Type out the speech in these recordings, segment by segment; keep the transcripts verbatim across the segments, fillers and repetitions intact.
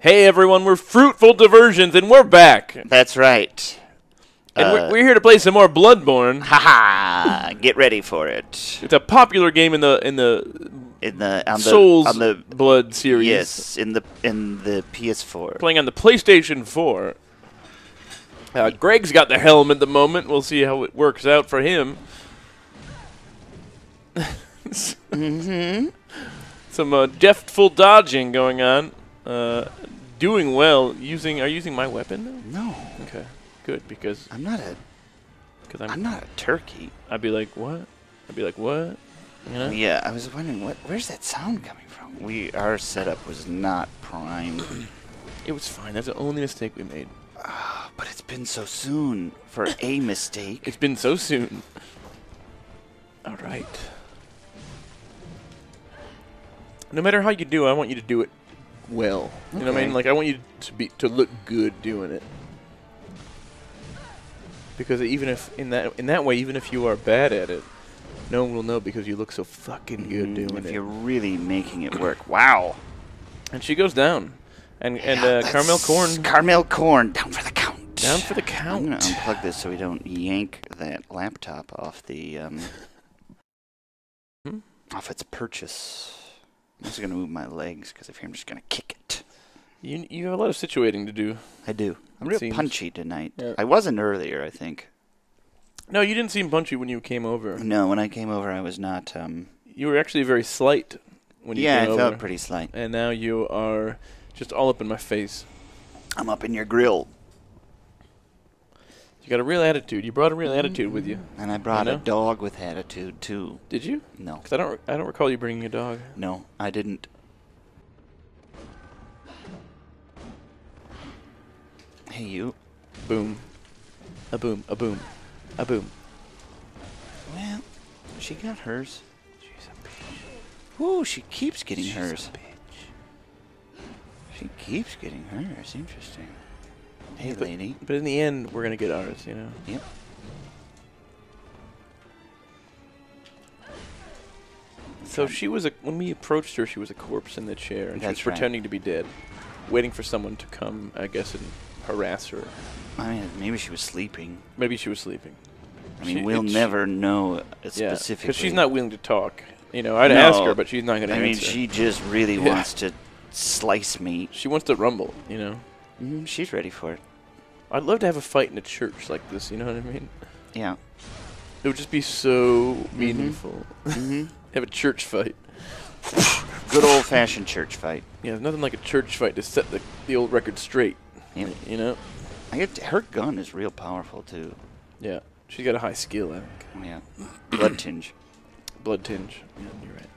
Hey everyone, we're Fruitful Diversions, and we're back. That's right. And uh, we're, we're here to play some more Bloodborne. Haha! Get ready for it. It's a popular game in the in the in the on Souls the, on the, Blood series. Yes, in the in the P S four. Playing on the PlayStation four. Uh, Greg's got the helm at the moment. We'll see how it works out for him. mm-hmm. Some uh, deftful dodging going on. Uh, doing well. Using are you using my weapon? No. Okay. Good, because I'm not a. Because I'm, I'm not a turkey. I'd be like, what? I'd be like, what? You know? Yeah, I was wondering what. Where's that sound coming from? We our setup was not primed. It was fine. That's the only mistake we made. Uh, but it's been so soon for a mistake. It's been so soon. All right. No matter how you do, I want you to do it. Well, you okay. know what I mean? Like, I want you to be to look good doing it, because even if in that in that way, even if you are bad at it, no one will know because you look so fucking good mm, doing if it. If you're really making it work, wow! And she goes down, and and yeah, uh, Carmel Qourne. Carmel Qourne down for the count. Down for the count. I'm gonna unplug this so we don't yank that laptop off the um hmm? off its purchase. I'm just going to move my legs, because if here I'm just going to kick it. You you have a lot of situating to do. I do. I'm real seems. punchy tonight. Yeah. I wasn't earlier, I think. No, you didn't seem punchy when you came over. No, when I came over, I was not... Um, you were actually very slight when you yeah, came I over. Yeah, I felt pretty slight. And now you are just all up in my face. I'm up in your grill. You got a real attitude. You brought a real attitude with you. And I brought you know? a dog with attitude too. Did you? No. Because I don't. I don't recall you bringing a dog. No, I didn't. Hey, you. Boom. A boom. A boom. A boom. Well, she got hers. She's a bitch. Ooh, she keeps getting She's hers. A bitch. She keeps getting hers. Interesting. Hey, but, lady. But in the end, we're going to get ours, you know? Yep. So she was a... When we approached her, she was a corpse in the chair. And That's she was right. pretending to be dead. Waiting for someone to come, I guess, and harass her. I mean, maybe she was sleeping. Maybe she was sleeping. I mean, she, we'll never she, know specifically. Because yeah, she's not willing to talk. You know, I'd no, ask her, but she's not going to answer. I mean, she just really yeah. wants to slice me. She wants to rumble, you know? Mm, she's ready for it. I'd love to have a fight in a church like this, you know what I mean? Yeah. It would just be so mm-hmm. meaningful. Mm-hmm. Have a church fight. Good old-fashioned church fight. Yeah, there's nothing like a church fight to set the, the old record straight, yep. you know? I get to, her gun is real powerful, too. Yeah, she's got a high skill, I think. Yeah. Blood tinge. Blood tinge. Yeah, you're right.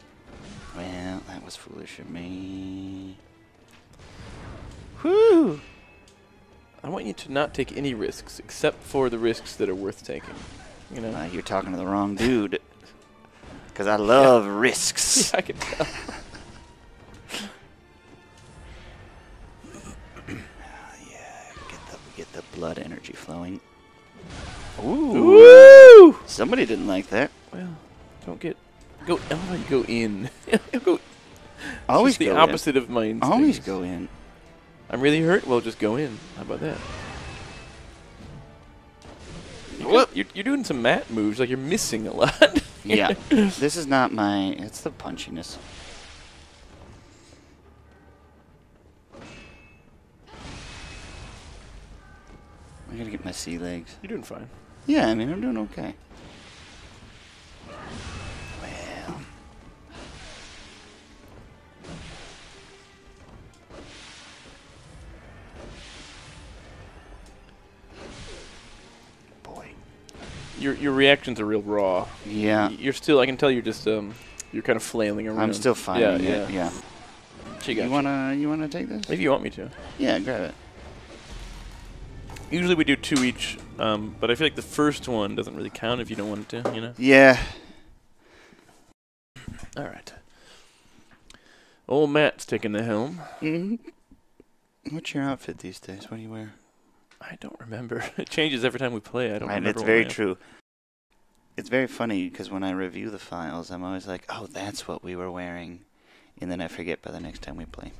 Well, that was foolish of me. Whew! I want you to not take any risks, except for the risks that are worth taking. You know, uh, you're talking to the wrong dude. Because I love yeah. risks. Yeah, I can tell. uh, yeah, get the get the blood energy flowing. Ooh! Ooh. Somebody didn't like that. Well, don't get go. I love how you go in. go. Always go the opposite in. of my instincts. Always go in. I'm really hurt? Well, just go in. How about that? Well, you're, you're doing some mat moves. Like, you're missing a lot. yeah. This is not my... It's the punchiness. I gotta get my sea legs. You're doing fine. Yeah, I mean, I'm doing okay. Well... Your your reactions are real raw. Yeah. You're still. I can tell you're just um. You're kind of flailing around. I'm still finding yeah, it. Yeah. yeah. She got you. You wanna you wanna take this? If you want me to. Yeah, grab it. Usually we do two each, um, but I feel like the first one doesn't really count if you don't want it to, you know. Yeah. All right. Old Matt's taking the helm. Mm-hmm. What's your outfit these days? What do you wear? I don't remember. It changes every time we play. I don't right, remember. It's very true. It's very funny because when I review the files, I'm always like, oh, that's what we were wearing. And then I forget by the next time we play.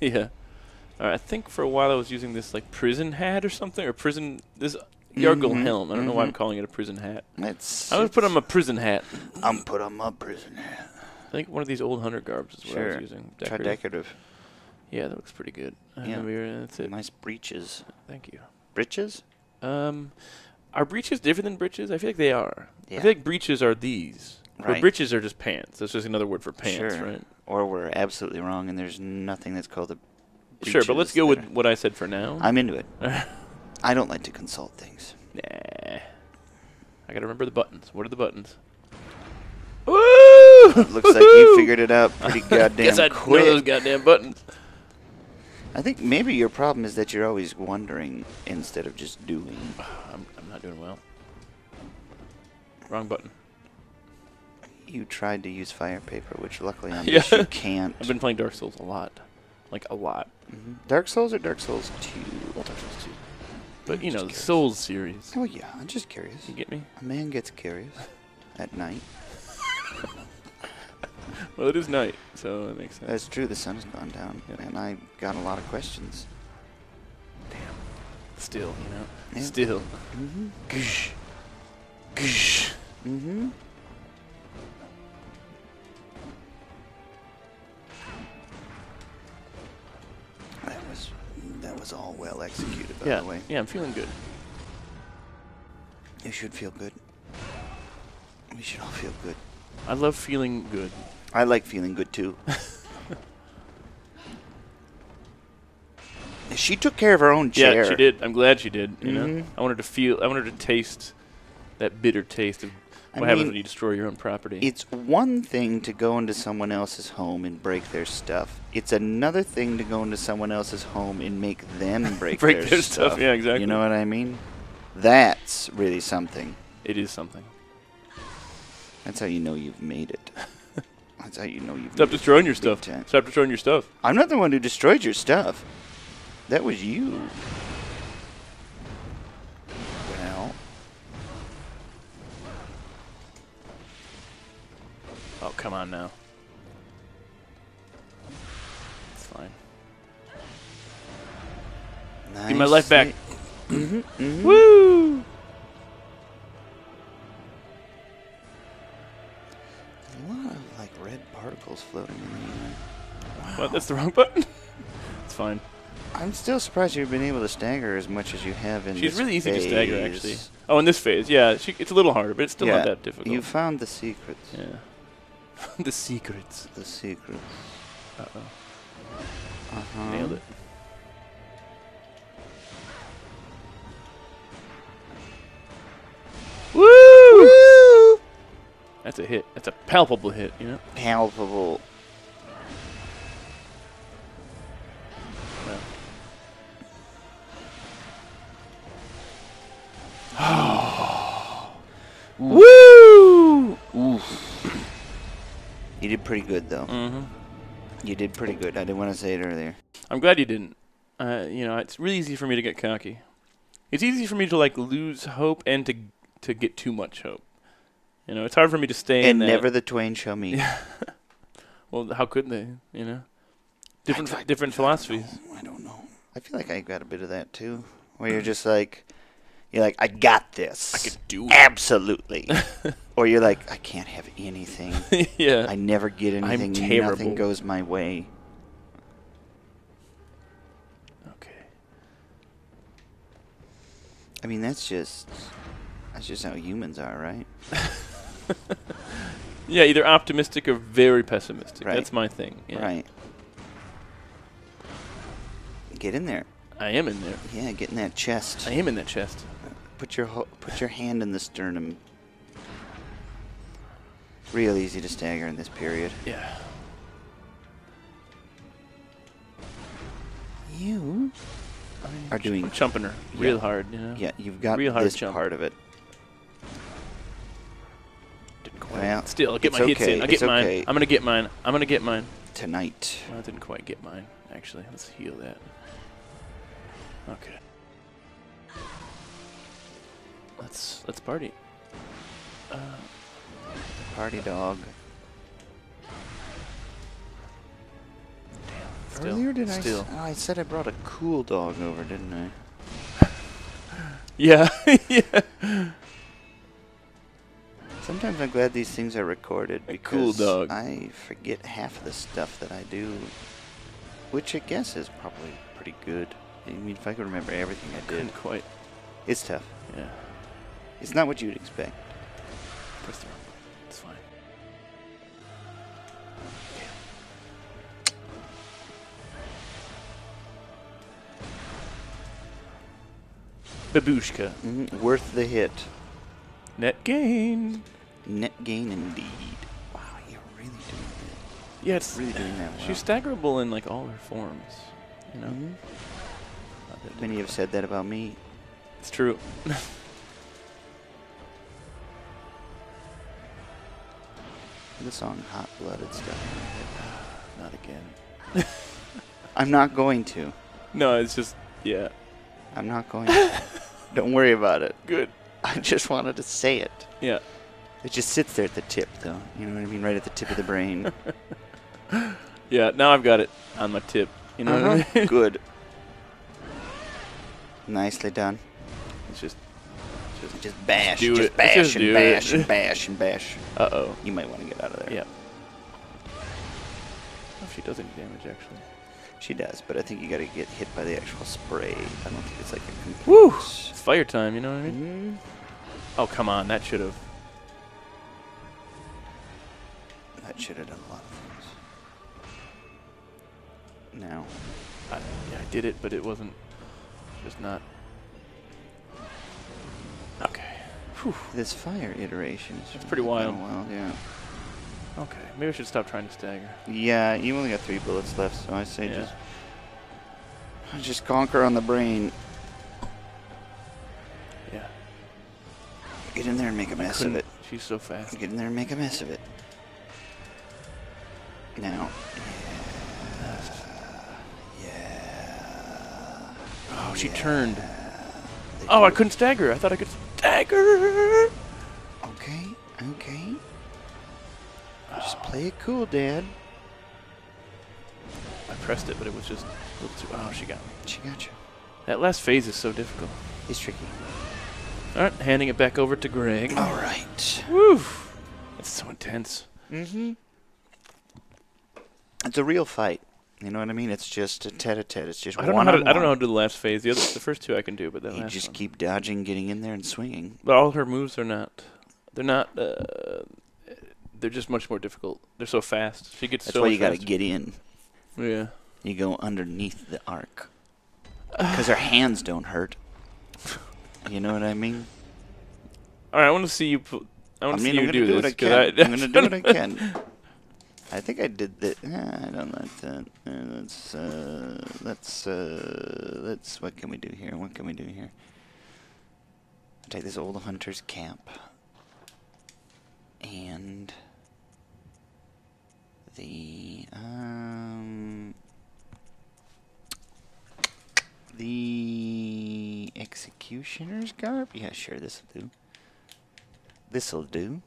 yeah. Right, I think for a while I was using this like prison hat or something, or prison this Yargle mm-hmm. helm. I don't mm-hmm. know why I'm calling it a prison hat. It's, I'm gonna put on my prison hat. I'm put on my prison hat. I think one of these old hunter garbs is what sure. I was using. Decorative. Try decorative. Yeah, that looks pretty good. Yeah. Uh, that's it. Nice breeches. Thank you. Breeches? Um, are breeches different than breeches? I feel like they are. Yeah. I feel like breeches are these. Right. But breeches are just pants. That's just another word for pants, sure. right? Or we're absolutely wrong, and there's nothing that's called a breeches. Sure, but let's go with what I said for now. I'm into it. I don't like to consult things. Nah. I gotta remember the buttons. What are the buttons? Woo! It looks like you figured it out pretty goddamn quick. Guess I know those goddamn buttons. I think maybe your problem is that you're always wondering instead of just doing. I'm, I'm not doing well. Wrong button. You tried to use fire paper, which luckily I guess yeah. you can't. I've been playing Dark Souls a lot. Like, a lot. Mm-hmm. Dark Souls or Dark Souls two? Well, Dark Souls two. But, I'm you know, the Souls series. Oh, yeah. I'm just curious. You get me? A man gets curious at night. Well, it is night, so that makes sense. That's true. The sun's gone down, yeah. and I got a lot of questions. Damn. Still, you know? Yeah. Still. Mm-hmm. Goosh. Goosh. Mm-hmm. That was, that was all well executed, by yeah. the way. Yeah, I'm feeling good. You should feel good. We should all feel good. I love feeling good. I like feeling good, too. She took care of her own chair. Yeah, she did. I'm glad she did. You mm-hmm. know, I wanted to feel, I wanted to taste that bitter taste of what I happens mean, when you destroy your own property. It's one thing to go into someone else's home and break their stuff. It's another thing to go into someone else's home and make them break, break their, their stuff. stuff. Yeah, exactly. You know what I mean? That's really something. It is something. That's how you know you've made it. That's how you know you've Stop made destroying it. Stop destroying your stuff. Tent. Stop destroying your stuff. I'm not the one who destroyed your stuff. That was you. Well. Oh, come on now. It's fine. Nice. Give my life back. Mm-hmm, mm-hmm. Woo! Particles floating in the air. Wow. What? That's the wrong button? It's fine. I'm still surprised you've been able to stagger as much as you have in She's this really easy phase. to stagger, actually. Oh, in this phase, yeah. She, it's a little harder, but it's still yeah. not that difficult. You found the secrets. Yeah. the secrets. The secrets. Uh-oh. Uh-huh. Nailed it. That's a hit. That's a palpable hit, you know? Palpable. Well. Oh. Woo! Oof. You did pretty good, though. Mm-hmm. You did pretty good. I didn't want to say it earlier. I'm glad you didn't. Uh, you know, it's really easy for me to get cocky. It's easy for me to, like, lose hope and to to get too much hope. You know, it's hard for me to stay and in that. And never the twain shall meet. Yeah. Well, how could they, you know? Different I, I, different I philosophies. Don't I don't know. I feel like I got a bit of that, too. Where you're just like, you're like, I got this. I could do it. Absolutely. Or you're like, I can't have anything. Yeah. I never get anything. I'm terrible. Nothing goes my way. Okay. I mean, that's just, that's just how humans are, right? Yeah, either optimistic or very pessimistic. Right. That's my thing. Yeah. Right. Get in there. I am in there. Yeah, get in that chest. I am in that chest. Put your ho put your hand in the sternum. Real easy to stagger in this period. Yeah. You I mean, are doing chumping her real yeah. hard. You know? Yeah, you've got real hard this jump. part of it. Well, still, I'll get my okay. hits in. I'll get mine. Okay. I'm going to get mine. I'm going to get mine. Tonight. Well, I didn't quite get mine, actually. Let's heal that. Okay. Let's let's party. Uh, party dog. Damn. Still. Earlier did Still. I... S oh, I said I brought a cool dog over, didn't I? Yeah. Yeah. Sometimes I'm glad these things are recorded because a cool dog. I forget half of the stuff that I do, which I guess is probably pretty good. I mean, if I could remember everything I did. Couldn't quite. It's tough. Yeah. It's not what you'd expect. First throw. It's fine. Babushka. Mm-hmm. Worth the hit. Net gain. Net gain indeed. Wow, you're really doing that. Yeah, it's really doing that well. She's staggerable in like all her forms, you know. Mm-hmm. Many have said that about me. It's true. The song Hot Blooded stuff. Not again. I'm not going to. No, it's just, yeah. I'm not going to. Don't worry about it. Good. I just wanted to say it. Yeah. It just sits there at the tip, though. You know what I mean? Right at the tip of the brain. Yeah, now I've got it on my tip. You know uh-huh. what I mean? Good. Nicely done. It's just... Just, just bash, do just, it. Bash just do bash it. And bash and bash and bash. Uh-oh. You might want to get out of there. Yeah. I don't know if she does any damage, actually. She does, but I think you got to get hit by the actual spray. I don't think it's like a complete... Woo! It's fire time, you know what I mean? Mm-hmm. Oh, come on. That should have... That should have done a lot of things. Now. I, yeah, I did it, but it wasn't... Just not... Okay. Whew. This fire iteration is pretty wild. wild. Yeah. Okay. Maybe I should stop trying to stagger. Yeah, you only got three bullets left, so I say yeah. just... Just conquer on the brain. Yeah. Get in there and make a I mess of it. She's so fast. Get in there and make a mess of it. Now. Yeah. yeah. Oh, she yeah. turned. Oh, I couldn't stagger. I thought I could stagger. Okay, okay. Just play it cool, Dad. I pressed it, but it was just a little too... Oh, she got me. She got you. That last phase is so difficult. It's tricky. All right, handing it back over to Greg. All right. Woo. It's so intense. Mm-hmm. It's a real fight. You know what I mean? It's just a tete-a-tete. It's just I don't one know how to, on I don't know how to do the last phase. The, other, the first two I can do, but then you last just one. Keep dodging, getting in there, and swinging. But all her moves are not. They're not. Uh, they're just much more difficult. They're so fast. She gets. That's so why you got to get in. Yeah. You go underneath the arc because her hands don't hurt. You know what I mean? All right, I want to see you. I want to I mean, see I'm you do, do this. I I, I'm going to do what I can. I think I did that. Ah, I don't like that. Uh, let's, uh, let's, uh, let's, what can we do here? What can we do here? I'll take this old hunter's camp. And the, um, the executioner's garb? Yeah, sure, this'll do. This'll do.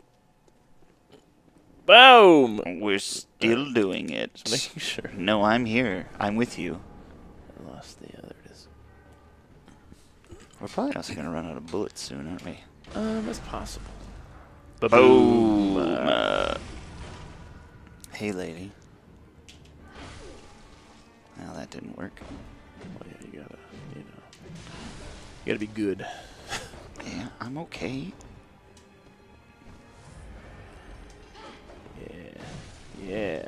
Boom! We're still doing it. Just making sure. No, I'm here. I'm with you. I lost the other. It is. We're probably also going to run out of bullets soon, aren't we? Um, it's possible. Ba-boom! Boom. Uh, hey, lady. Well, that didn't work. Well, yeah, you gotta, you know, you gotta be good. Yeah, I'm okay. Yeah.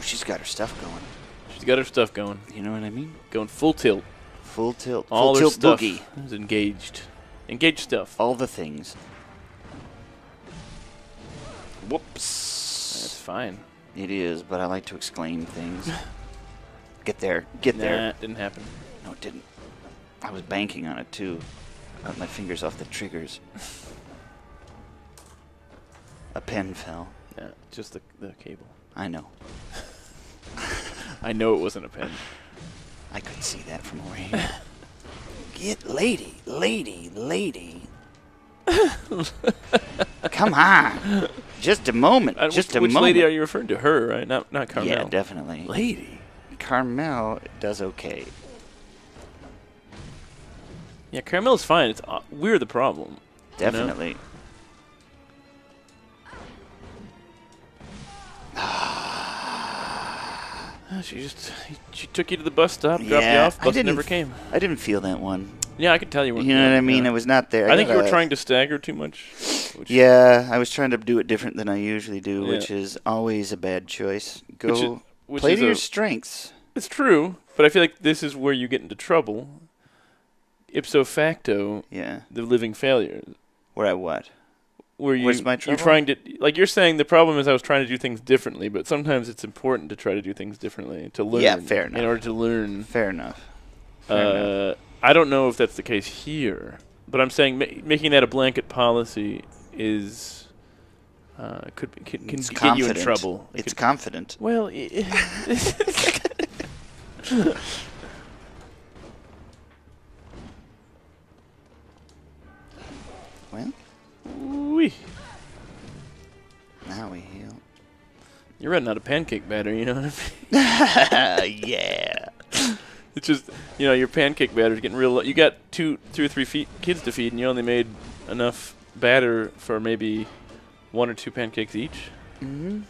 She's got her stuff going. She's got her stuff going. You know what I mean? Going full tilt. Full tilt. All full her tilt stuff boogie. Is engaged. Engaged stuff. All the things. Whoops. That's fine. It is, but I like to exclaim things. Get there. Get nah, there. Didn't happen. No, it didn't. I was banking on it, too. Got my fingers off the triggers. A pen fell. Yeah, just the, the cable. I know. I know it wasn't a pen. I could see that from over here. Get lady, lady, lady. Come on. Just a moment. Uh, Just which, a which moment. Which lady are you referring to? Her, right? Not, not Carmel. Yeah, definitely. Lady. Carmel does okay. Yeah, Carmel's fine. It's uh, we're the problem. Definitely. You know? She just she took you to the bus stop, dropped yeah, you off, bus never came. I didn't feel that one. Yeah, I could tell you weren't. You know what I mean? It was not there. I, I think you were trying to stagger too much. Yeah, I was trying to do it different than I usually do, yeah. which is always a bad choice. Go which is, which play to your a, strengths. It's true, but I feel like this is where you get into trouble. Ipso facto, yeah. the living failure. Where I what? Where you, Where's my trouble? You're trying to, like you're saying, the problem is I was trying to do things differently, but sometimes it's important to try to do things differently to learn. Yeah, fair enough. In order to learn. Fair enough. Fair uh, enough. I don't know if that's the case here, but I'm saying ma making that a blanket policy is uh, could can, can get confident. you in trouble. It it's could, confident. Well. well. Now we heal. You're running out of pancake batter, you know what I mean? yeah. It's just, you know, your pancake batter's getting real low. You got two, two or three feet kids to feed, and you only made enough batter for maybe one or two pancakes each. Mm-hmm.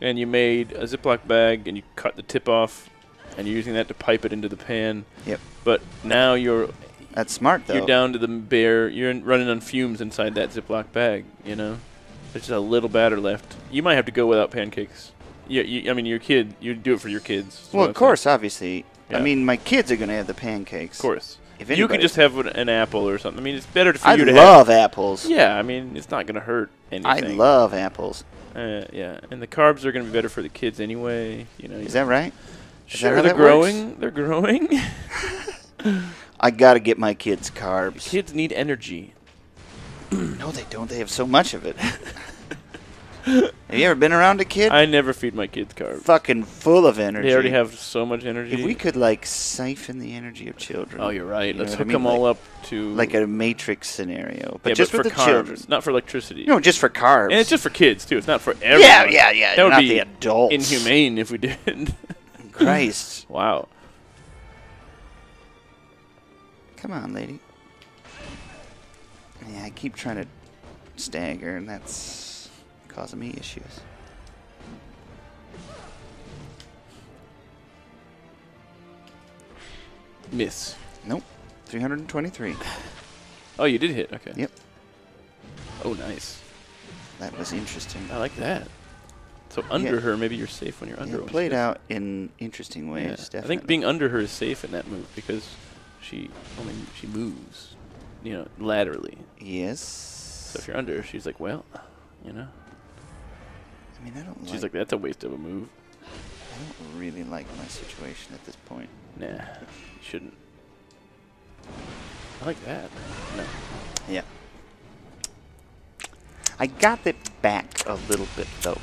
And you made a Ziploc bag, and you cut the tip off, and you're using that to pipe it into the pan. Yep. But now you're... That's smart, though. You're down to the bare. You're running on fumes inside that Ziploc bag, you know? There's just a little batter left. You might have to go without pancakes. Yeah, you, I mean, your kid, you do it for your kids. Well, of course, obviously. Yeah. I mean, my kids are going to have the pancakes. Of course. If you could just have an, an apple or something. I mean, it's better for I you to have. I love apples. Yeah, I mean, it's not going to hurt anything. I love apples. Uh, yeah, and the carbs are going to be better for the kids anyway. You know. Is that right? Is sure, that how they're, that growing, works? they're growing. They're growing. I gotta get my kids carbs. Kids need energy. No, they don't. They have so much of it. Have you ever been around a kid? I never feed my kids carbs. Fucking full of energy. They already have so much energy. If we could, like, siphon the energy of children. Oh, you're right. You Let's hook I mean? them all like, up to... Like a Matrix scenario. But yeah, just but for, for the carbs, children. Not for electricity. No, just for carbs. And it's just for kids, too. It's not for everyone. Yeah, yeah, yeah. That would not be the adults. Inhumane if we did. Christ. Wow. Come on, lady. Yeah, I keep trying to stagger, and that's causing me issues. Miss. Nope. three hundred twenty-three. Oh, you did hit. Okay. Yep. Oh, nice. That was interesting. I like that. So under yeah. her, maybe you're safe when you're under her. Yeah, played out in interesting ways, yeah. definitely. I think being under her is safe in that move, because... She only she moves, you know, laterally. Yes. So if you're under her, she's like, well, you know. I mean, I don't. She's like, like, that's a waste of a move. I don't really like my situation at this point. Nah, you shouldn't. I like that. No. Yeah. I got it back a little bit though.